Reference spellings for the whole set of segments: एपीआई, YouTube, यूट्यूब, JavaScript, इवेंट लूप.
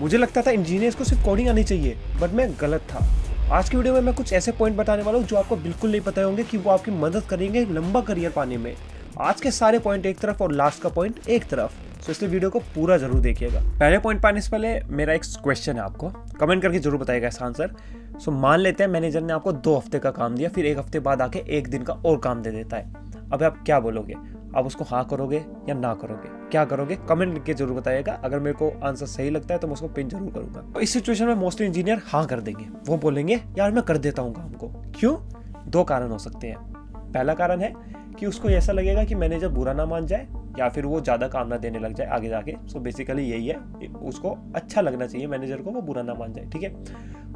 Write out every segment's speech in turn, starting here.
मुझे लगता था इंजीनियर्स को सिर्फ कोडिंग आनी चाहिए, बट मैं गलत था। आज की वीडियो में मैं कुछ ऐसे पॉइंट बताने वाला हूँ जो आपको बिल्कुल नहीं पता होंगे कि वो आपकी मदद करेंगे लंबा करियर पाने में। आज के सारे पॉइंट एक तरफ और लास्ट का पॉइंट एक तरफ, तो इसलिए वीडियो को पूरा जरूर देखिएगा। पहले पॉइंट पाने से पहले मेरा एक क्वेश्चन है, आपको कमेंट करके जरूर बताइएगा इसका आंसर। सो मान लेते हैं मैनेजर ने आपको 2 हफ्ते का काम दिया, फिर 1 हफ्ते बाद आके 1 दिन का और काम दे देता है। अब आप क्या बोलोगे? आप उसको हाँ करोगे या ना करोगे? क्या करोगे? कमेंट करके जरूर बताइएगा। अगर मेरे को आंसर सही लगता है तो मैं उसको पिन जरूर करूंगा। तो इस सिचुएशन में मोस्टली इंजीनियर हाँ कर देंगे, वो बोलेंगे यार मैं कर देता हूँ काम को। क्यों? 2 कारण हो सकते हैं। पहला कारण है कि उसको ऐसा लगेगा कि मैनेजर बुरा ना मान जाए या फिर वो ज़्यादा काम ना देने लग जाए आगे जाके। सो बेसिकली यही है, उसको अच्छा लगना चाहिए मैनेजर को, वो बुरा ना मान जाए, ठीक है।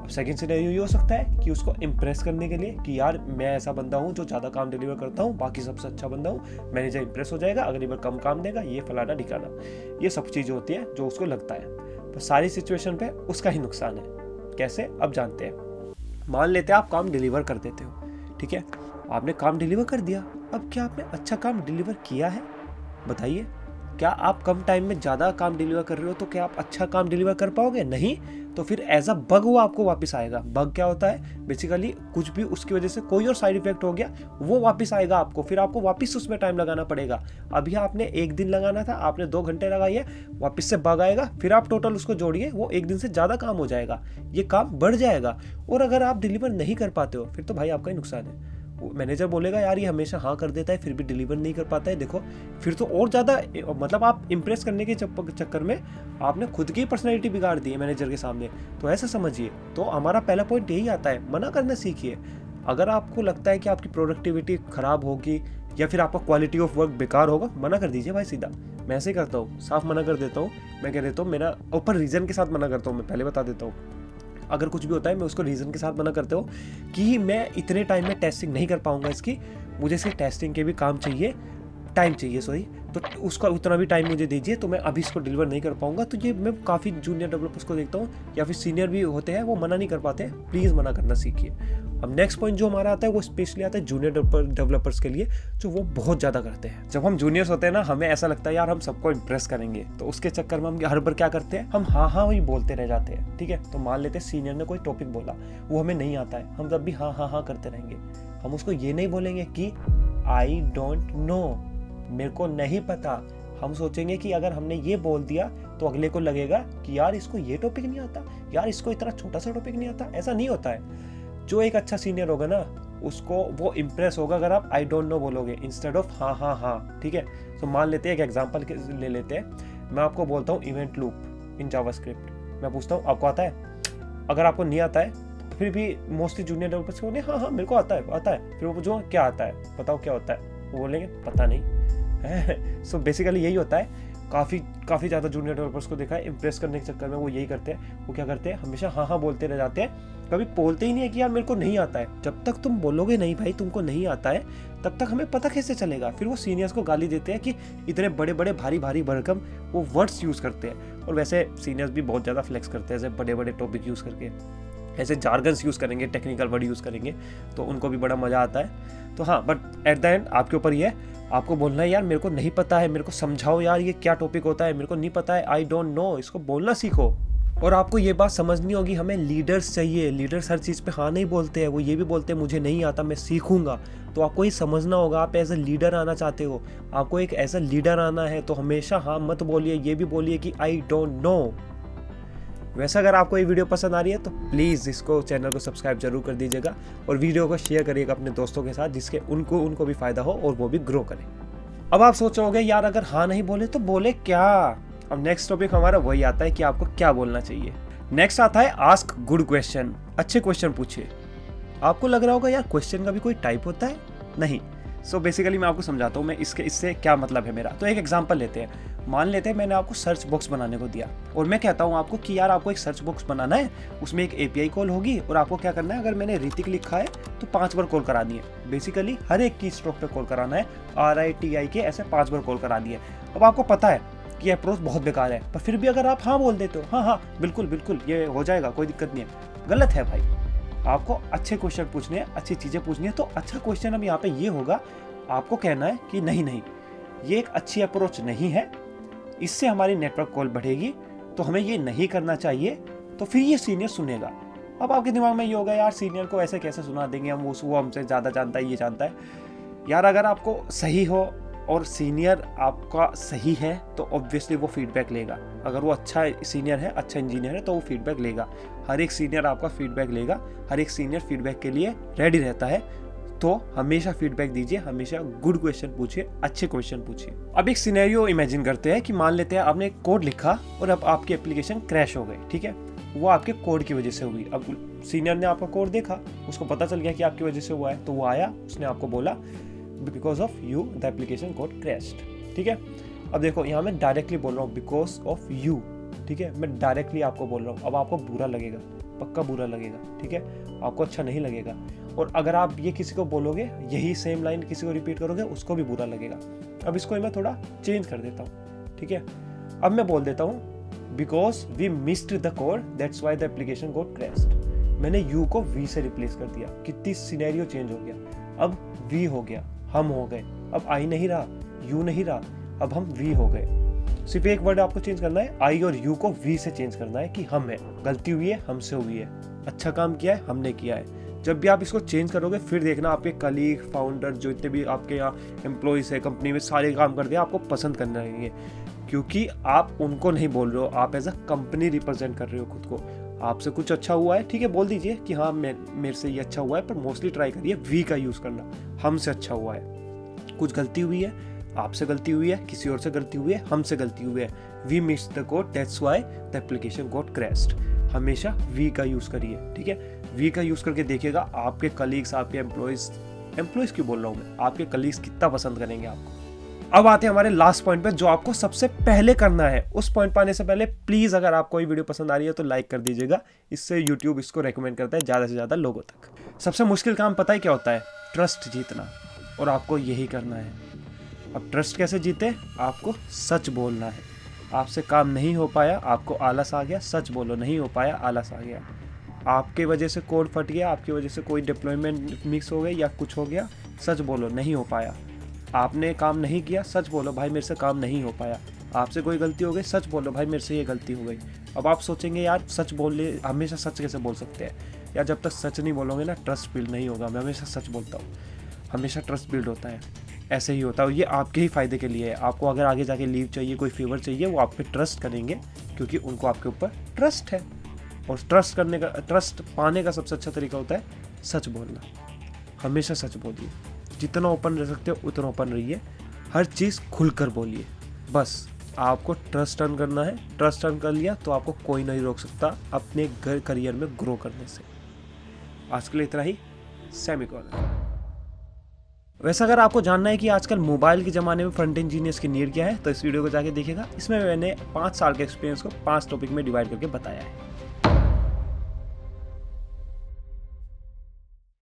अब सेकंड सिनेरियो ये हो सकता है कि उसको इम्प्रेस करने के लिए कि यार मैं ऐसा बंदा हूँ जो ज़्यादा काम डिलीवर करता हूँ, बाकी सबसे अच्छा बंदा हूँ, मैनेजर इंप्रेस हो जाएगा, अगली बार कम काम देगा, ये फलाना ढिकाना। ये सब चीज़ें होती है जो उसको लगता है, पर सारी सिचुएशन पर उसका ही नुकसान है। कैसे? अब जानते हैं। मान लेते हैं आप काम डिलीवर कर देते हो, ठीक है, आपने काम डिलीवर कर दिया। अब क्या आपने अच्छा काम डिलीवर किया है? बताइए, क्या आप कम टाइम में ज़्यादा काम डिलीवर कर रहे हो तो क्या आप अच्छा काम डिलीवर कर पाओगे? नहीं, तो फिर एज अ बग वो आपको वापस आएगा। बग क्या होता है? बेसिकली कुछ भी उसकी वजह से कोई और साइड इफेक्ट हो गया, वो वापस आएगा आपको, फिर आपको वापस उसमें टाइम लगाना पड़ेगा। अभी आपने 1 दिन लगाना था, आपने 2 घंटे लगाइए, वापस से बग आएगा, फिर आप टोटल उसको जोड़िए, वो 1 दिन से ज़्यादा काम हो जाएगा, ये काम बढ़ जाएगा। और अगर आप डिलीवर नहीं कर पाते हो फिर तो भाई आपका ही नुकसान है। मैनेजर बोलेगा यार ये हमेशा हाँ कर देता है फिर भी डिलीवर नहीं कर पाता है, देखो फिर तो और ज़्यादा, मतलब आप इम्प्रेस करने के चक्कर में आपने खुद की पर्सनैलिटी बिगाड़ दी है मैनेजर के सामने। तो ऐसा समझिए। तो हमारा पहला पॉइंट यही आता है, मना करना सीखिए। अगर आपको लगता है कि आपकी प्रोडक्टिविटी ख़राब होगी या फिर आपका क्वालिटी ऑफ वर्क बेकार होगा, मना कर दीजिए भाई सीधा। मैं ऐसे ही करता हूँ, साफ मना कर देता हूँ। मैं कह देता हूँ मेरा ऊपर रीज़न के साथ मना करता हूँ, मैं पहले बता देता हूँ। अगर कुछ भी होता है मैं उसको रीज़न के साथ मना करता हूँ कि मैं इतने टाइम में टेस्टिंग नहीं कर पाऊँगा इसकी, मुझे इसकी टेस्टिंग के भी काम चाहिए, टाइम चाहिए, सॉरी, तो उसका उतना भी टाइम मुझे दीजिए, तो मैं अभी इसको डिलीवर नहीं कर पाऊँगा। तो ये मैं काफ़ी जूनियर डेवलपर्स को देखता हूँ या फिर सीनियर भी होते हैं, वो मना नहीं कर पाते। प्लीज़ मना करना सीखिए। अब नेक्स्ट पॉइंट जो हमारा आता है वो स्पेशली आता है जूनियर डेवलपर्स के लिए, जो वो बहुत ज़्यादा करते हैं। जब हम जूनियर्स होते हैं ना, हमें ऐसा लगता है यार हम सबको इंप्रेस करेंगे, तो उसके चक्कर में हम हर बार क्या करते हैं, हम हाँ हाँ ही बोलते रह जाते हैं, ठीक है। तो मान लेते हैं सीनियर ने कोई टॉपिक बोला, वो हमें नहीं आता है, हम तब भी हाँ हाँ हाँ करते रहेंगे। हम उसको ये नहीं बोलेंगे कि आई डोंट नो, मेरे को नहीं पता। हम सोचेंगे कि अगर हमने ये बोल दिया तो अगले को लगेगा कि यार इसको ये टॉपिक नहीं आता, यार इसको इतना छोटा सा टॉपिक नहीं आता। ऐसा नहीं होता है। जो एक अच्छा सीनियर होगा ना, उसको वो इम्प्रेस होगा अगर आप आई डोंट नो बोलोगे इंस्टेड ऑफ हाँ हाँ हाँ, ठीक है। तो मान लेते हैं एक एग्जांपल ले लेते हैं। मैं आपको बोलता हूँ इवेंट लूप इन जावास्क्रिप्ट। मैं पूछता हूँ आपको आता है? अगर आपको नहीं आता है तो फिर भी मोस्टली जूनियर डेवलपर्स को हाँ हाँ मेरे को आता है, आता है। फिर वो जो क्या आता है बताओ क्या होता है, वो बोलेंगे पता नहीं। सो बेसिकली यही होता है। काफ़ी ज़्यादा जूनियर डेवलपर्स को देखा है, इंप्रेस करने के चक्कर में वो यही करते हैं। वो क्या करते हैं, हमेशा हाँ हाँ बोलते रह जाते हैं, कभी बोलते ही नहीं है कि यार मेरे को नहीं आता है। जब तक तुम बोलोगे नहीं भाई तुमको नहीं आता है, तब तक हमें पता कैसे चलेगा। फिर वो सीनियर्स को गाली देते हैं कि इतने बड़े बड़े भारी भारी भरकम वो वर्ड्स यूज़ करते हैं। और वैसे सीनियर्स भी बहुत ज़्यादा फ्लेक्स करते हैं, ऐसे बड़े बड़े टॉपिक यूज़ करके, ऐसे जार्गन्स यूज़ करेंगे, टेक्निकल वर्ड यूज़ करेंगे, तो उनको भी बड़ा मज़ा आता है। तो हाँ, बट एट द एंड आपके ऊपर ही है, आपको बोलना है यार मेरे को नहीं पता है, मेरे को समझाओ यार ये क्या टॉपिक होता है, मेरे को नहीं पता है, आई डोंट नो, इसको बोलना सीखो। और आपको ये बात समझनी होगी, हमें लीडर्स चाहिए। लीडर्स हर चीज़ पे हाँ नहीं बोलते हैं, वो ये भी बोलते हैं मुझे नहीं आता, मैं सीखूंगा। तो आपको ये समझना होगा, आप एज अ लीडर आना चाहते हो, आपको एक एज अ लीडर आना है, तो हमेशा हाँ मत बोलिए, ये भी बोलिए कि आई डोंट नो। वैसे अगर आपको ये वीडियो पसंद आ रही है तो प्लीज़ इसको चैनल को सब्सक्राइब जरूर कर दीजिएगा और वीडियो को शेयर करिएगा अपने दोस्तों के साथ, जिसके उनको भी फ़ायदा हो और वो भी ग्रो करें। अब आप सोच रहे होंगे यार अगर हाँ नहीं बोले तो बोले क्या। अब नेक्स्ट टॉपिक हमारा वही आता है कि आपको क्या बोलना चाहिए। नेक्स्ट आता है आस्क गुड क्वेश्चन, अच्छे क्वेश्चन पूछिए। आपको लग रहा होगा यार क्वेश्चन का भी कोई टाइप होता है, नहीं। सो बेसिकली मैं आपको समझाता हूँ मैं इससे क्या मतलब है मेरा। तो एक एग्जाम्पल लेते हैं। मान लेते हैं मैंने आपको सर्च बॉक्स बनाने को दिया और मैं कहता हूँ आपको कि यार आपको एक सर्च बॉक्स बनाना है, उसमें एक एपीआई कॉल होगी और आपको क्या करना है, अगर मैंने ऋतिक लिखा है तो 5 बार कॉल करानी है। बेसिकली हर एक की स्ट्रोक पे कॉल कराना है, RITI के ऐसे 5 बार कॉल करानी है। अब आपको पता है कि अप्रोच बहुत बेकार है, पर फिर भी अगर आप हाँ बोल देते हो, हाँ हाँ बिल्कुल बिल्कुल ये हो जाएगा, कोई दिक्कत नहीं है, गलत है भाई। आपको अच्छे क्वेश्चन पूछने हैं, अच्छी चीज़ें पूछनी है। तो अच्छा क्वेश्चन अब यहाँ पर ये होगा, आपको कहना है कि नहीं नहीं ये एक अच्छी अप्रोच नहीं है, इससे हमारी नेटवर्क कॉल बढ़ेगी तो हमें ये नहीं करना चाहिए, तो फिर ये सीनियर सुनेगा। अब आपके दिमाग में ये होगा यार सीनियर को ऐसे कैसे सुना देंगे हम, वो हमसे ज़्यादा जानता है, ये जानता है। यार अगर आपको सही हो और सीनियर आपका सही है तो ऑब्वियसली वो फीडबैक लेगा। अगर वो अच्छा सीनियर है, अच्छा इंजीनियर है, तो वो फीडबैक लेगा। हर एक सीनियर आपका फीडबैक लेगा, हर एक सीनियर फीडबैक के लिए रेडी रहता है। तो हमेशा फीडबैक दीजिए, हमेशा गुड क्वेश्चन पूछिए, अच्छे क्वेश्चन पूछिए। अब एक सिनेरियो इमेजिन करते हैं कि मान लेते हैं आपने कोड लिखा और अब आपकी एप्लीकेशन क्रैश हो गई, ठीक है, वो आपके कोड की वजह से हुई। अब सीनियर ने आपका कोड देखा, उसको पता चल गया कि आपकी वजह से हुआ है, तो वो आया, उसने आपको बोला because of you the application code crashed, ठीक है। अब देखो यहाँ मैं डायरेक्टली बोल रहा हूँ बिकॉज ऑफ यू, ठीक है, मैं डायरेक्टली आपको बोल रहा हूँ। अब आपको बुरा लगेगा, पक्का बुरा लगेगा, ठीक है, आपको अच्छा नहीं लगेगा। और अगर आप ये किसी को बोलोगे, यही सेम लाइन किसी को रिपीट करोगे, उसको भी बुरा लगेगा। अब इसको मैं थोड़ा चेंज कर देता हूँ, ठीक है। अब मैं बोल देता हूँ because we missed the code that's why the application code crashed. मैंने यू को वी से रिप्लेस कर दिया। कितनी सिनेरियो चेंज हो गया, अब वी हो गया, हम हो गए, अब आई नहीं रहा, यू नहीं रहा, अब हम वी हो गए। सिर्फ एक वर्ड आपको चेंज करना है, आई और यू को वी से चेंज करना है कि हम है, गलती हुई है, हमसे हुई है, अच्छा काम किया है, हमने किया है। जब भी आप इसको चेंज करोगे फिर देखना आपके कलीग, फाउंडर, जो इतने भी आपके यहाँ एम्प्लॉयज़ है कंपनी में, सारे काम करते हैं, आपको पसंद करने लगेंगे, क्योंकि आप उनको नहीं बोल रहे हो, आप एज अ कंपनी रिप्रेजेंट कर रहे हो खुद को। आपसे कुछ अच्छा हुआ है, ठीक है, बोल दीजिए कि हाँ मेरे से ये अच्छा हुआ है, पर मोस्टली ट्राई करिए वी का यूज़ करना, हमसे अच्छा हुआ है। कुछ गलती हुई है, आपसे गलती हुई है, किसी और से गलती हुई है, हमसे गलती हुई है, we missed the code that's why the application code crashed. हमेशा वी का यूज़ करिए, ठीक है। वी का यूज़ करके देखिएगा आपके कलीग्स, आपके एम्प्लॉयज़ क्यों बोल रहा हूँ मैं, आपके कलीग्स कितना पसंद करेंगे आपको। अब आते हैं हमारे लास्ट पॉइंट पे, जो आपको सबसे पहले करना है। उस पॉइंट पाने से पहले प्लीज़ अगर आपको ये वीडियो पसंद आ रही है तो लाइक कर दीजिएगा, इससे यूट्यूब इसको रेकमेंड करता है ज़्यादा से ज़्यादा लोगों तक। सबसे मुश्किल काम पता ही क्या होता है, ट्रस्ट जीतना, और आपको यही करना है। अब ट्रस्ट कैसे जीते, आपको सच बोलना है। आपसे काम नहीं हो पाया, आपको आलस आ गया, सच बोलो, नहीं हो पाया, आलस आ गया, आपके वजह से कोड फट गया, आपकी वजह से कोई डिप्लॉयमेंट मिक्स हो गई या कुछ हो गया, सच बोलो, नहीं हो पाया। आपने काम नहीं किया, सच बोलो, भाई मेरे से काम नहीं हो पाया। आपसे कोई गलती हो गई, सच बोलो, भाई मेरे से ये गलती हो गई। अब आप सोचेंगे यार सच बोले, हमेशा सच कैसे बोल सकते हैं यार, जब तक सच नहीं बोलोगे ना ट्रस्ट बिल्ड नहीं होगा। मैं हमेशा सच बोलता हूँ, हमेशा ट्रस्ट बिल्ड होता है, ऐसे ही होता है। ये आपके ही फ़ायदे के लिए है, आपको अगर आगे जाके लीव चाहिए, कोई फेवर चाहिए, वो आप पे ट्रस्ट करेंगे, क्योंकि उनको आपके ऊपर ट्रस्ट है। और ट्रस्ट करने का, ट्रस्ट पाने का सबसे अच्छा तरीका होता है सच बोलना। हमेशा सच बोलिए, जितना ओपन रह सकते हो उतना ओपन रहिए, हर चीज़ खुलकर बोलिए। बस आपको ट्रस्ट अर्न करना है, ट्रस्ट अर्न कर लिया तो आपको कोई नहीं रोक सकता अपने करियर में ग्रो करने से। आज के लिए इतना ही, सेमीकॉलन। वैसे अगर आपको जानना है कि आजकल मोबाइल के ज़माने में फ्रंट इंजीनियर्स की नीड क्या है, तो इस वीडियो को जाके देखिएगा। इसमें मैंने 5 साल के एक्सपीरियंस को 5 टॉपिक में डिवाइड करके बताया है।